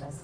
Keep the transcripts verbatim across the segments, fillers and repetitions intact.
around us.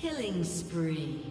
Killing spree.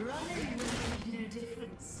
Running will make no difference.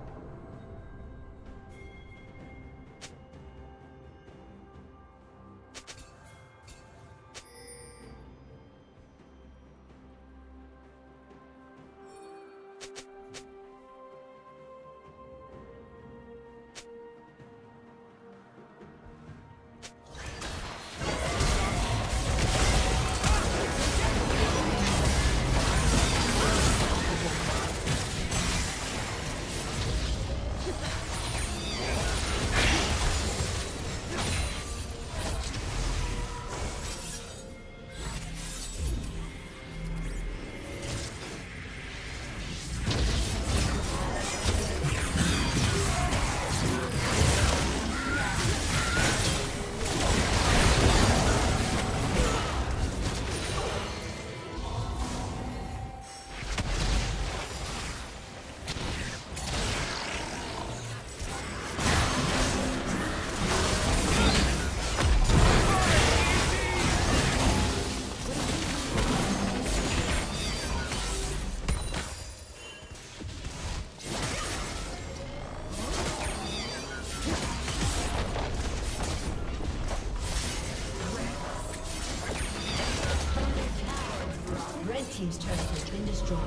Team's turret has been destroyed.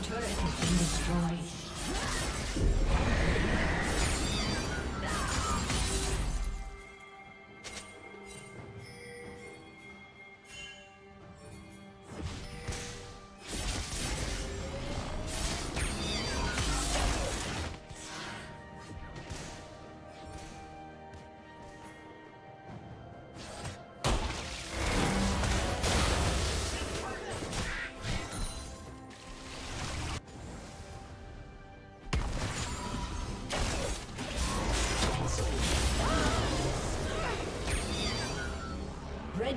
Team's turret has been destroyed. Red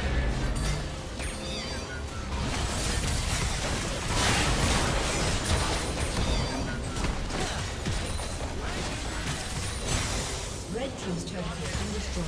turret has been destroyed.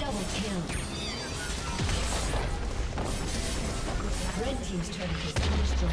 Double kill. Red Team's turret has been destroyed.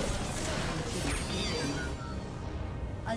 A A